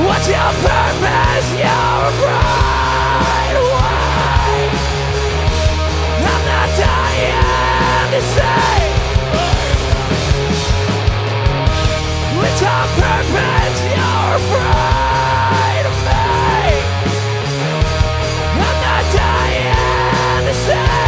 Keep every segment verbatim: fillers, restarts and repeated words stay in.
What's your purpose? You're afraid. Why? I'm not dying to say. What's your purpose? You're afraid of me. I'm not dying to say.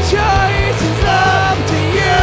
Choice is up to you.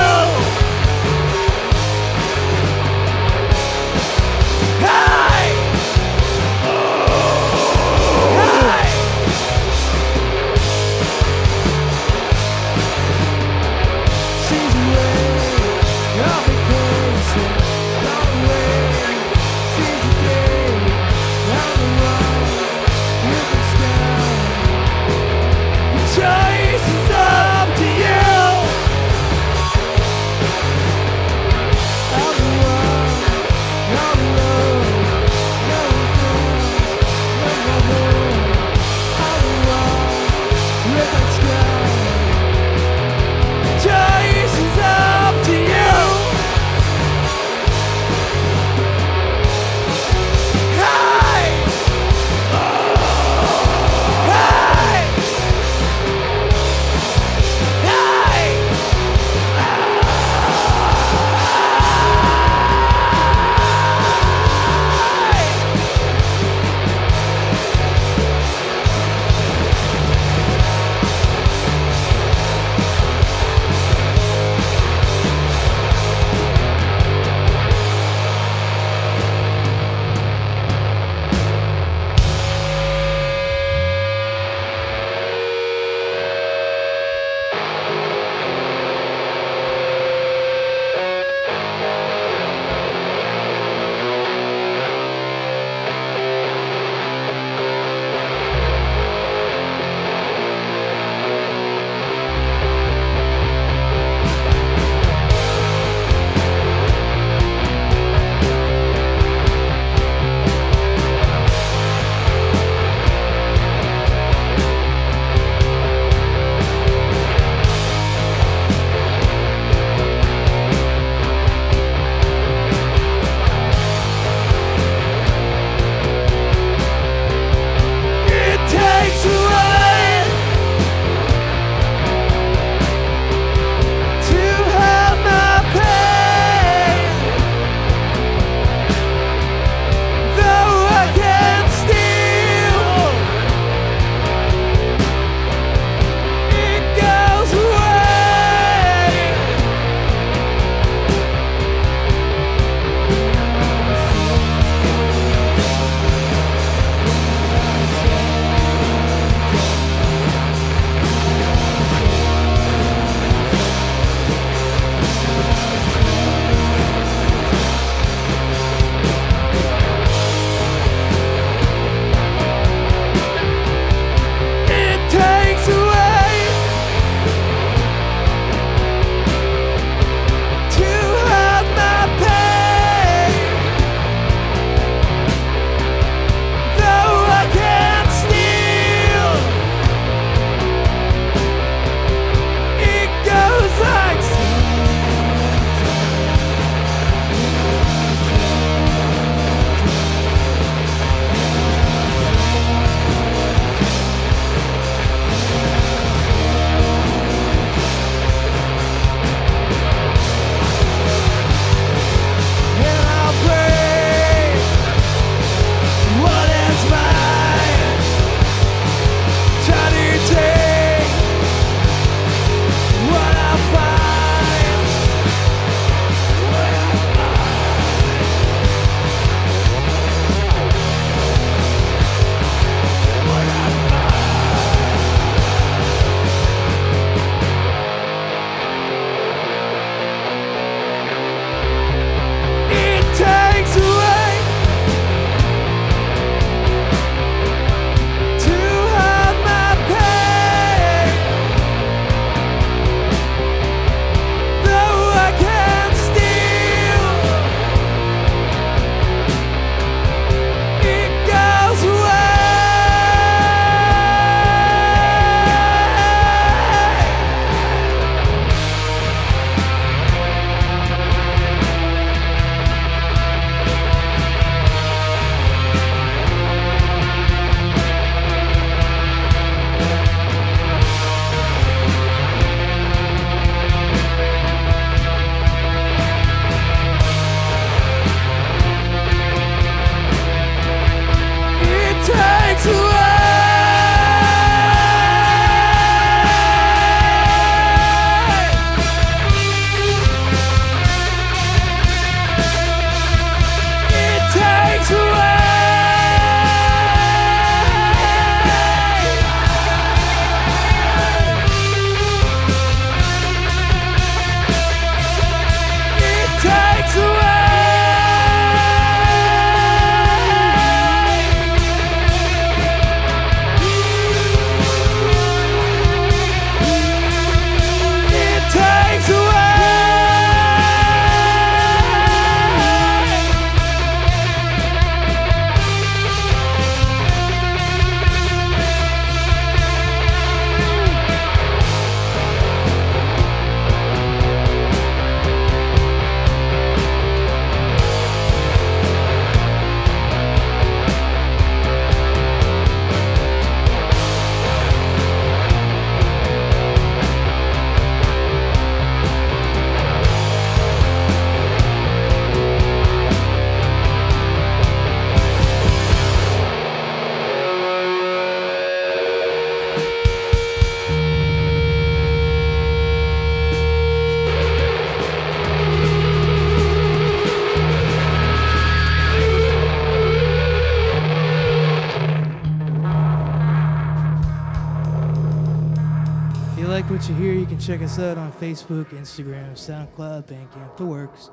like what you hear, you can check us out on Facebook, Instagram, SoundCloud, Bandcamp, the works.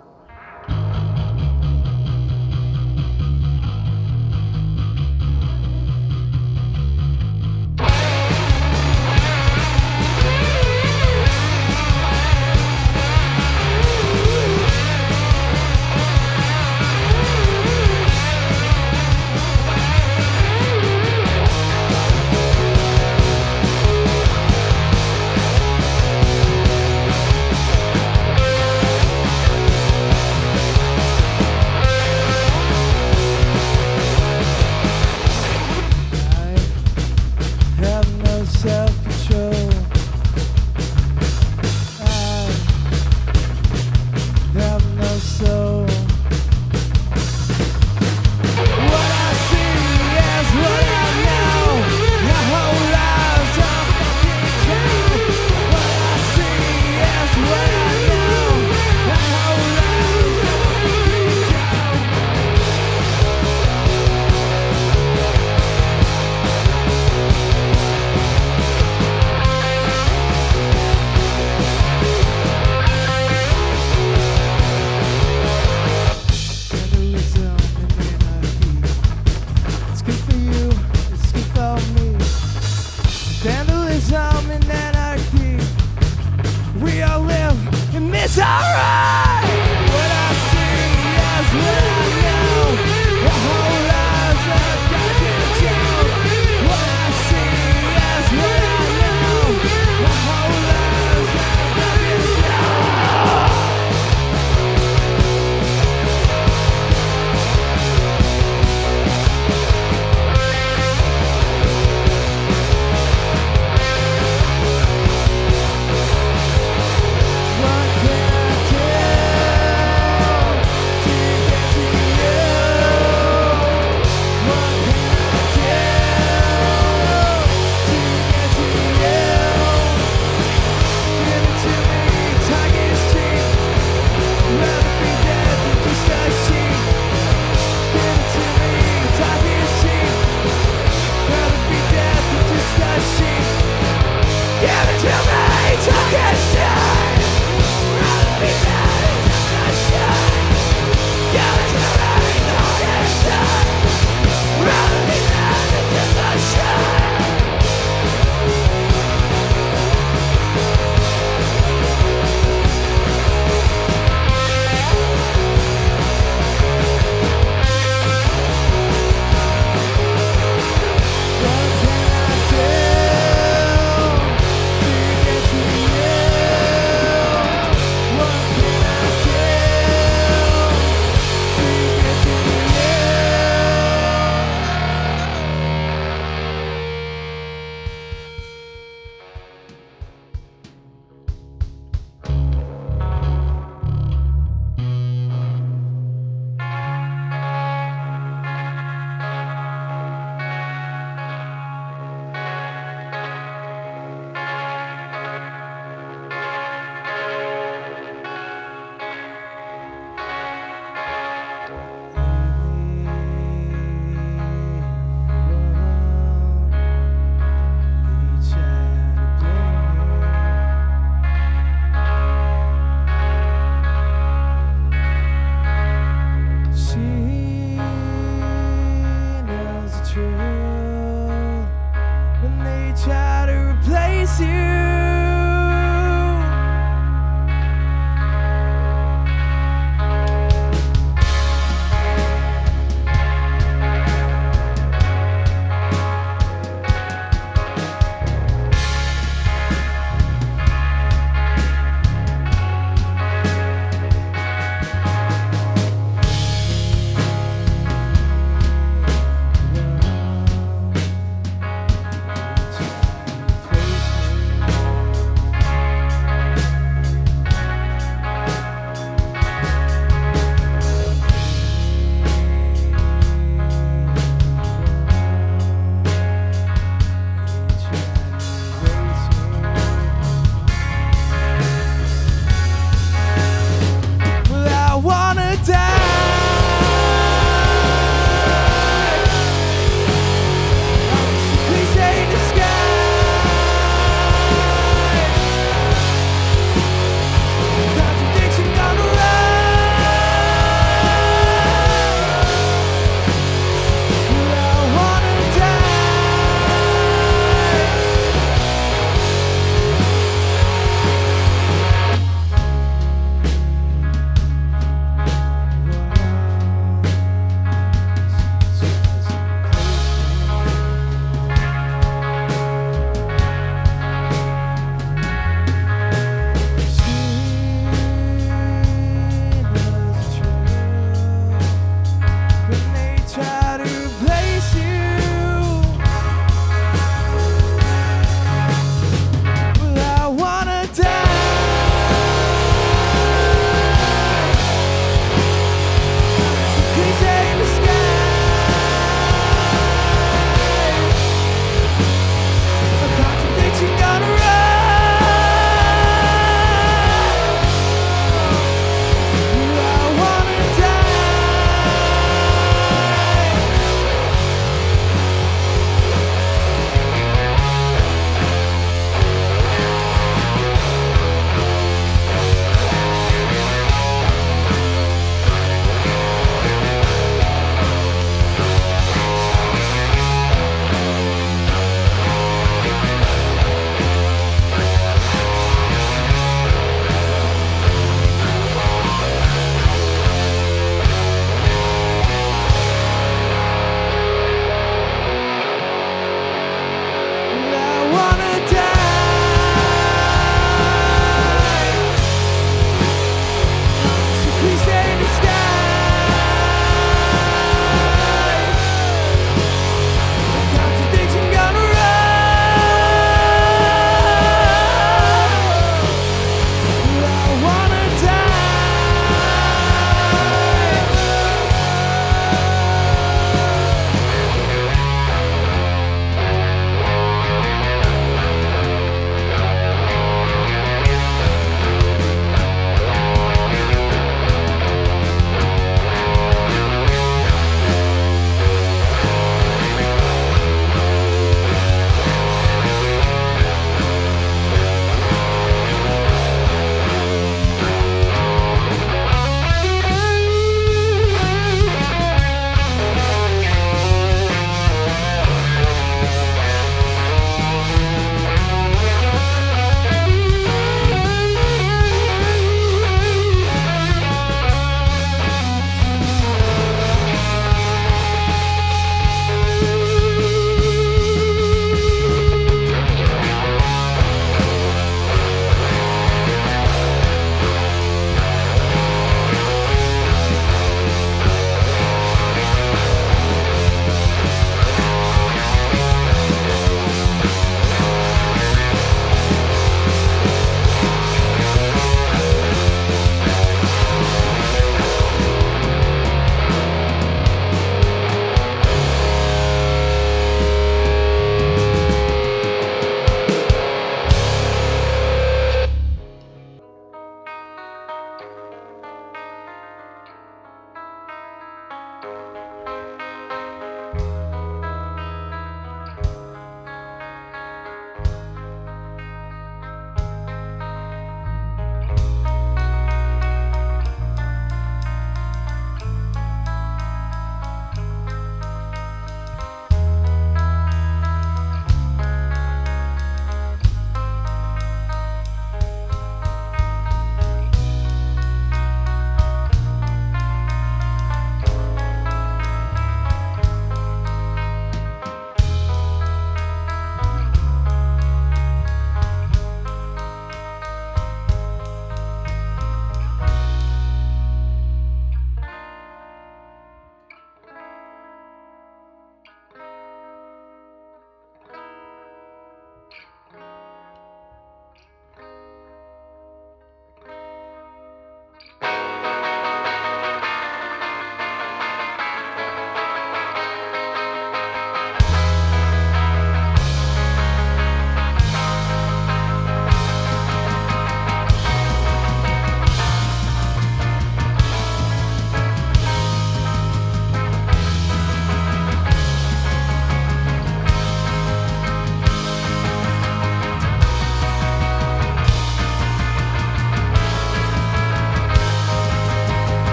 See you.